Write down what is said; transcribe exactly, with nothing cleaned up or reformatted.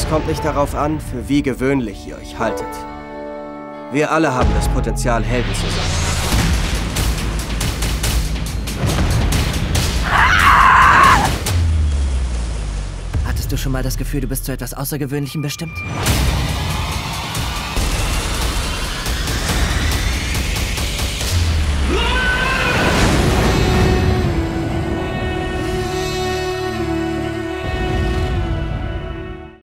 Es kommt nicht darauf an, für wie gewöhnlich ihr euch haltet. Wir alle haben das Potenzial, Helden zu sein. Hattest du schon mal das Gefühl, du bist zu etwas Außergewöhnlichem bestimmt?